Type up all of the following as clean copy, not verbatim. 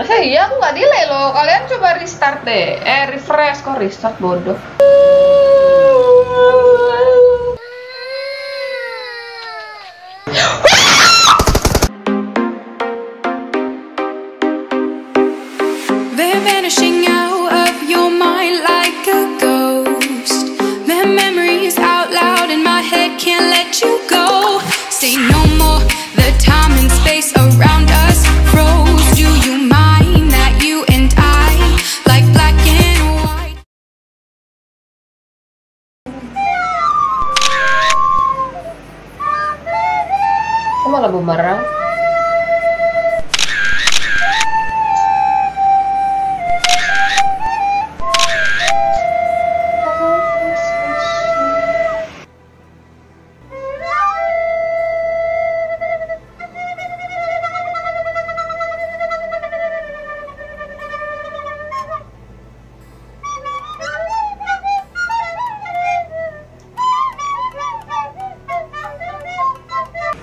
Iya, aku nggak delay loh. Kalian coba restart deh. Refresh, kok restart, bodoh. Malah bumerang.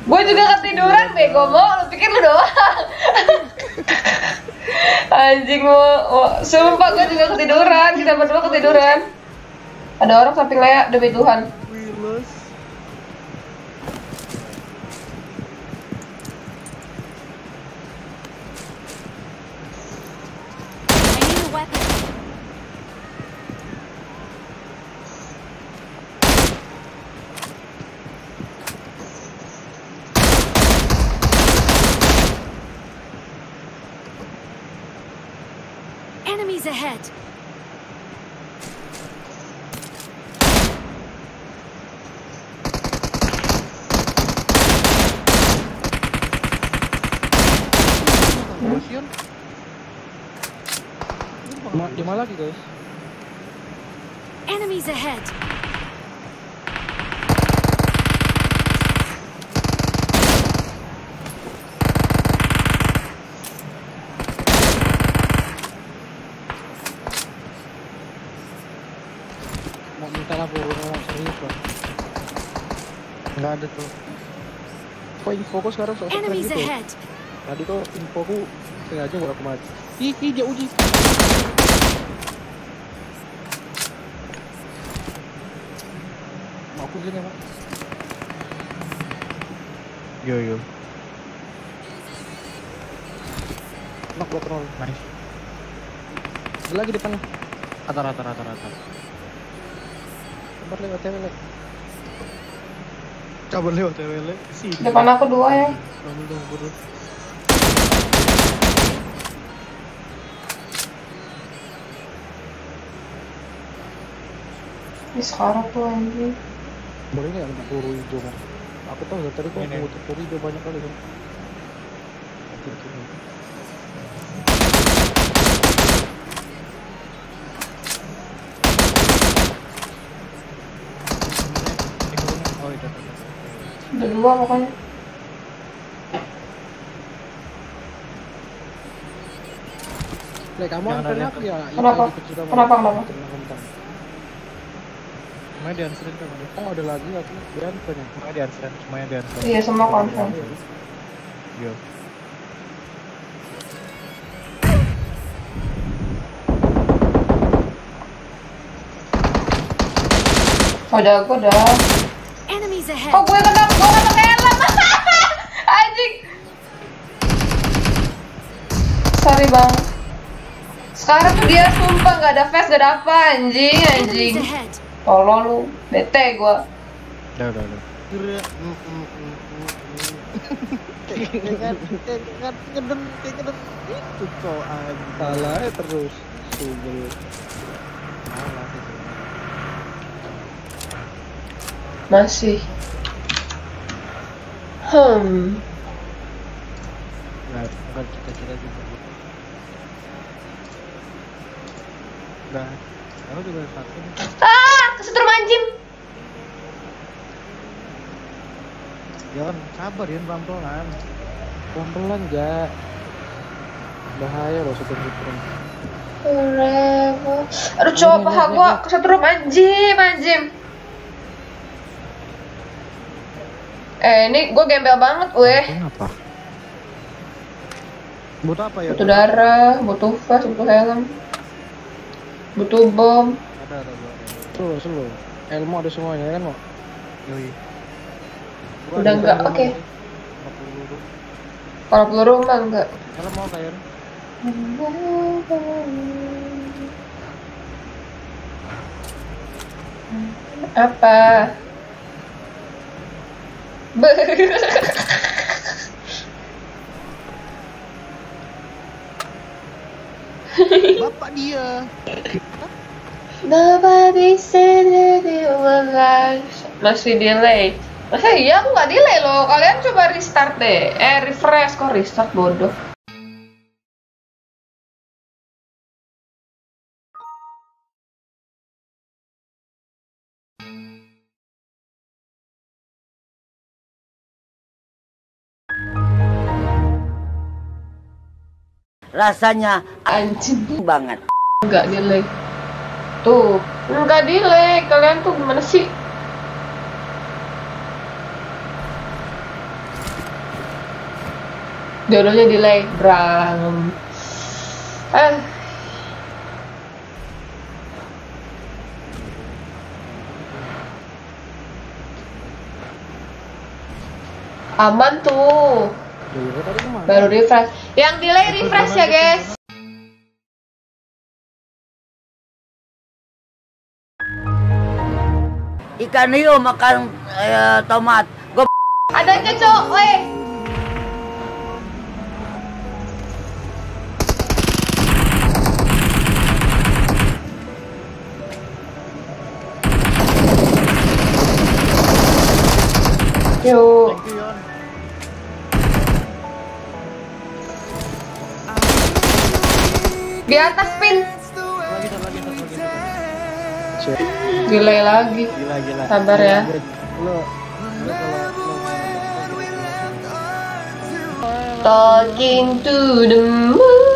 Gue juga ketiduran, bego. Mau lu pikir lu doang? Anjing, mau sumpah gue juga ketiduran. Kita berdua ketiduran. Ada orang samping Lea, demi Tuhan. Enemies ahead. Lima lagi, guys. Enemies ahead. Nggak ada tuh. Kok infoku sekarang soal gitu? Tadi tuh infoku sengaja nggak aku maju. Ih, dia uji. Mau aku gini, Pak? Yo. Knock block roll. Nice. Ada lagi depan. Rata. Coba lewat TWL. Sih. Depan aku dua ya. Ini sekarang tuh anjing. Boleh nggak untuk peluru hijau, Bang? Aku tahu dari tadi kok ngutuk peluru hijau banyak kali, Bang. Udah dua pokoknya. Kamu kenapa? Kenapa? Semuanya di-unserin kan? Oh, ada lagi di-unserin. Semuanya di-unserin. Iya, semua konfirm. Yo. Udah, aku dah. Oh, gue kena helm. Anjing. Sorry, Bang. Sekarang tuh dia sumpah gak ada face, gak ada apa, anjing. Tolong lu, bete gue. Udah. Kayak ngedem. Itu soal salahnya terus. Subur. Masih. Nggak cita-cita juga. Nah, aku juga sakit. Kesetrum anjing. Yon, sabar Yon, pelan-pelan. Pelan-pelan enggak. Bahaya loh setrum. Aduh, coba gua kesetrum anjing. Ini gue gembel banget, weh. Kenapa? Butuh apa ya? Butuh darah, butuh vest, butuh helm, butuh bom. Ada tuh, seluruh helm ada semuanya kan, Mak? Yoi. Udah enggak, oke. Okay. Kalau peluru mah enggak. Helm mau kayak. Apa? Bapak dia. Nobody said it was masih delay. Masa iya aku nggak delay loh. Kalian coba restart deh. Refresh kok restart bodoh. Rasanya anjing banget. Enggak delay. Tuh, enggak delay. Kalian tuh gimana sih? Jodohnya delay, brang. Aman tuh. Baru refresh. Yang delay refresh ya guys. Ikan hiu makan tomat. Gue ada kecoh, weh. Yo. Di atas pin. Delay lagi. Gila. Sabar ya. Talking to the moon.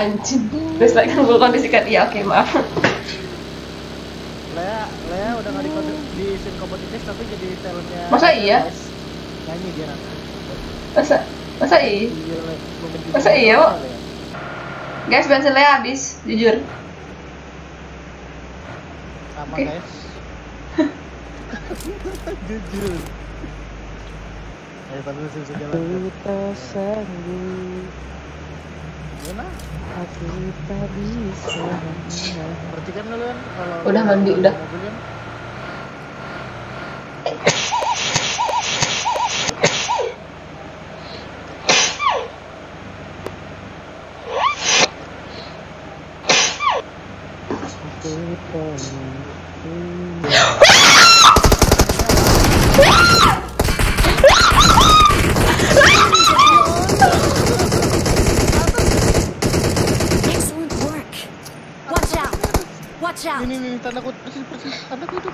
Anjir, terus lagi gue kondisikan, iya oke, maaf. Lea udah gak di scene kompetitif tapi jadi talentnya. Masa iya? Nyanyi dia nanti. Masa iya? Guys, bensin Lea habis, jujur. Sama guys. Jujur. Ayo tampil sini sejalan. Kita sanggup. Gimana? Aku tak bisa. Perhatikan dulu kan kalau udah mandi udah. Ini tanda kutip persis tanda kutip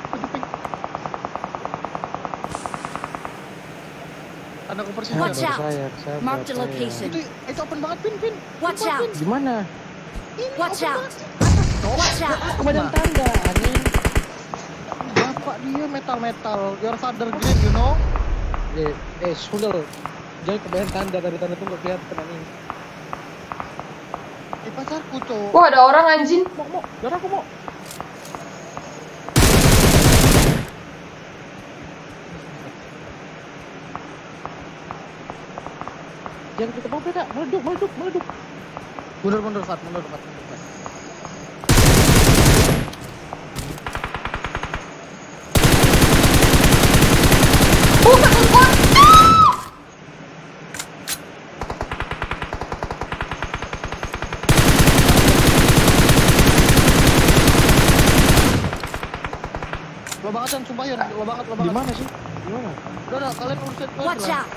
anakku persis. Watch out, mark the location. Itu open banget pin. Watch out. Gimana? Watch out. Kemudian tanda anjing. Bapak dia metal. Your father green, you know. Sudah loh. Jangan kebanyakan tanda dari tanda itu nggak kelihatan anjing. Di pacarku tuh. Wah, ada orang anjing. Mau. Darah aku mau. Jangan kita mau beda, meleduk. Mundur, Fat. Lo banget kan, sumpah ya, lo banget. Gimana sih? Udah, kalian urusin. Watch out!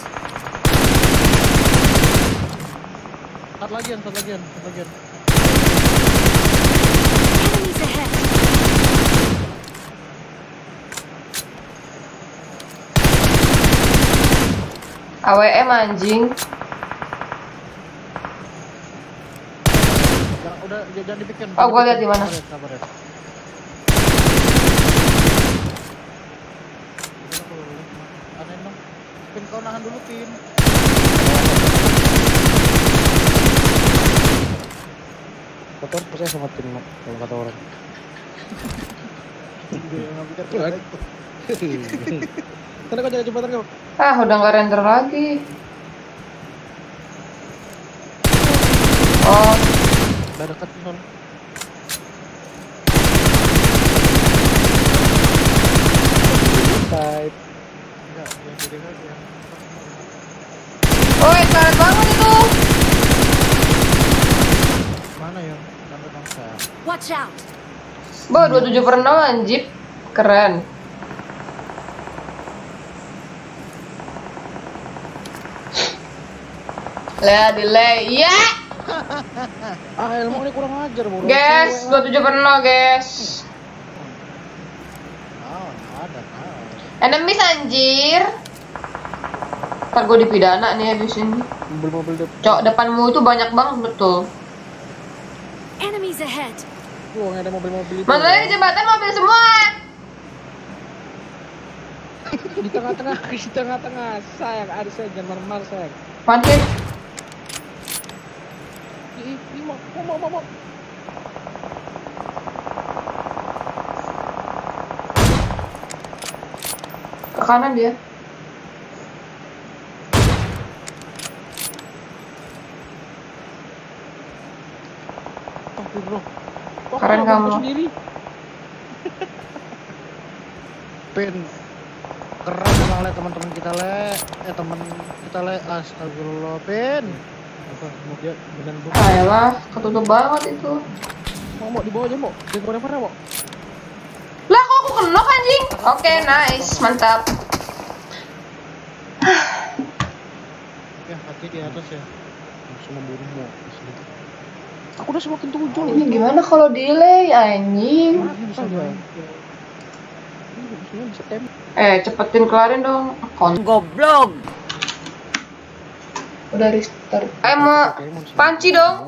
Satu lagian. AWM anjing. Udah jangan dibikin. Oh, gua lihat di mana. Pin, kau nahan dulu pin. Kotor percaya sama pin kalau kata orang. Ah, udah nggak render lagi. Oh, udah dekat non. Type. Oi, karet bangun itu. Mana ya? Sampai bangsa. Watch out. Bo, 27/6 anjir. Keren. Lah, delay. Ya. Ah, ilmu ini kurang ajar, bro. Guys, 27/6, guys. Enemies anjir. Ntar gue dipidana nih habis ini. Cok, depanmu itu banyak banget, betul. Enemies ahead. Wah, ada mobil-mobil. Masalahnya di jembatan mobil semua. Di tengah-tengah, sayang. Aduh, sayang, jangan marah-marah, sayang. Pantin. Mau. Ke kanan dia. Tapi bro, keren kamu sendiri. Pin. Keren emang le teman-teman kita le. Astagfirullah, Pin. Ayolah, ketutup banget itu. Mau dibawa aja, mau. Dia kemana-mana, mau. Lah, kok aku kena anjing? Oke, nice, mantap. Ya, hati di atas ya. Langsung membunuhmu. Aku udah semakin tujuh. Ini gimana kalau delay, anjing? Cepetin kelarin dong. Goblok. Udah restart. Panci dong.